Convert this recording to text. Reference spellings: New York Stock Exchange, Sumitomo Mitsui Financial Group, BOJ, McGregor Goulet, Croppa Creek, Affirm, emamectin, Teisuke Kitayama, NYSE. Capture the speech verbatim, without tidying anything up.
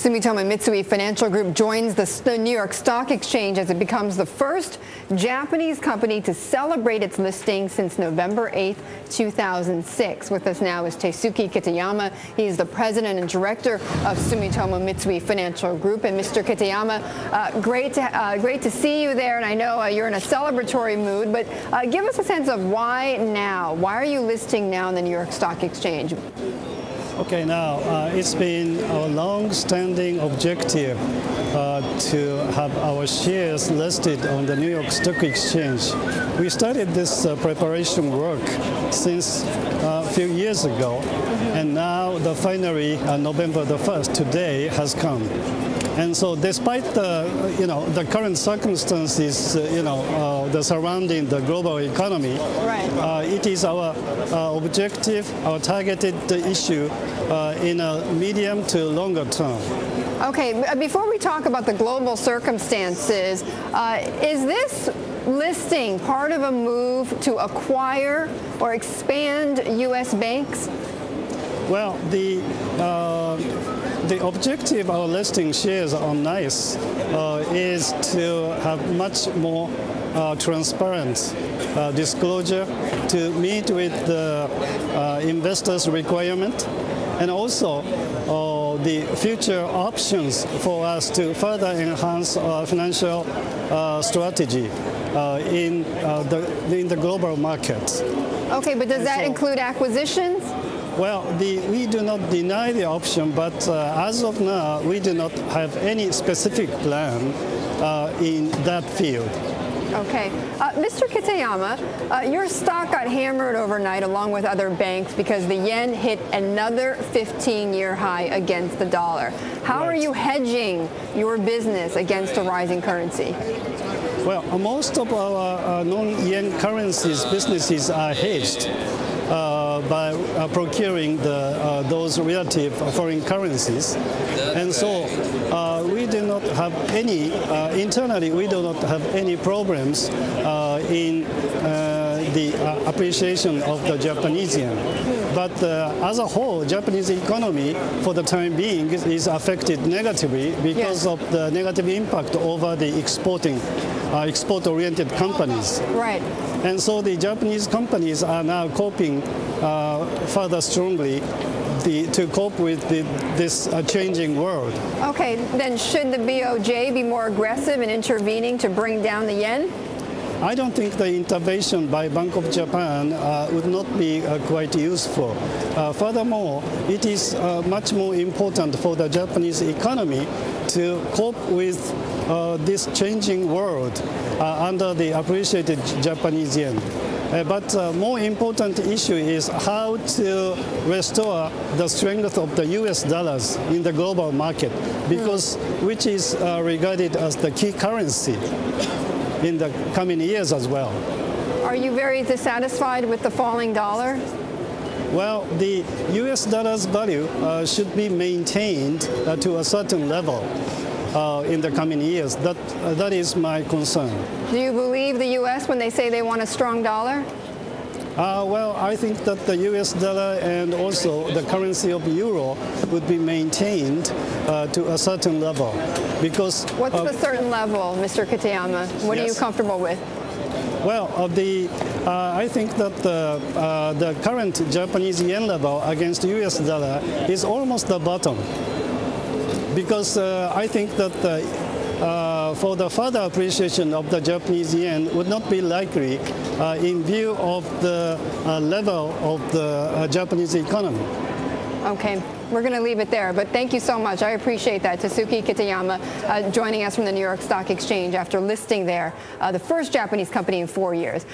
Sumitomo Mitsui Financial Group joins the New York Stock Exchange as it becomes the first Japanese company to celebrate its listing since November eighth, two thousand six. With us now is Teisuke Kitayama. He is the president and director of Sumitomo Mitsui Financial Group. And Mister Kitayama, uh, great, to, uh, great to see you there. And I know uh, you're in a celebratory mood, but uh, give us a sense of why now? Why are you listing now on the New York Stock Exchange? Okay, now uh, it's been our long-standing objective uh, to have our shares listed on the New York Stock Exchange. We started this uh, preparation work since uh, a few years ago, and now the finally uh, November the first today has come. And so, despite the you know the current circumstances, uh, you know uh, the surrounding the global economy, right. uh, it is our uh, objective, our targeted issue uh, in a medium to longer term. Okay, before we talk about the global circumstances, uh, is this listing part of a move to acquire or expand U S banks? Well, the. Uh, The objective of our listing shares on NICE uh, is to have much more uh, transparent uh, disclosure to meet with the uh, investors' requirement, and also uh, the future options for us to further enhance our financial uh, strategy uh, in, uh, the, in the global markets. Okay, but does that so, include acquisitions? Well, the, we do not deny the option, but uh, as of now, we do not have any specific plan uh, in that field. Okay. Uh, Mister Kitayama, uh, your stock got hammered overnight along with other banks because the yen hit another fifteen-year high against the dollar. How right. are you hedging your business against a rising currency? Well, most of our uh, non-yen currencies businesses are hedged. Uh, by uh, procuring the, uh, those relative foreign currencies. And so uh, we do not have any, uh, internally we do not have any problems uh, in uh, the uh, appreciation of the Japanese yen. But uh, as a whole, Japanese economy for the time being is affected negatively because yes. of the negative impact over the exporting Uh, export-oriented companies. Right. And so the Japanese companies are now coping uh, further strongly the, to cope with the, this uh, changing world. Okay, then should the B O J be more aggressive in intervening to bring down the yen? I don't think the intervention by Bank of Japan uh, would not be uh, quite useful. Uh, furthermore, it is uh, much more important for the Japanese economy to cope with uh, this changing world uh, under the appreciated Japanese yen. Uh, but uh, more important issue is how to restore the strength of the U S dollars in the global market, because mm. which is uh, regarded as the key currency in the coming years as well. Are you very dissatisfied with the falling dollar? Well, the U S dollar's value uh, should be maintained uh, to a certain level uh, in the coming years. That, uh, that is my concern. Do you believe the U S when they say they want a strong dollar? Uh, well, I think that the U S dollar and also the currency of euro would be maintained uh, to a certain level, because... What's uh, the certain level, Mister Kitayama? What yes. are you comfortable with? Well, uh, the, uh, I think that the, uh, the current Japanese yen level against U S dollar is almost the bottom, because uh, I think that the, uh, for the further appreciation of the Japanese yen would not be likely uh, in view of the uh, level of the uh, Japanese economy. Okay, we're going to leave it there, but thank you so much. I appreciate that. Teisuke Kitayama uh, joining us from the New York Stock Exchange after listing there, uh, the first Japanese company in four years.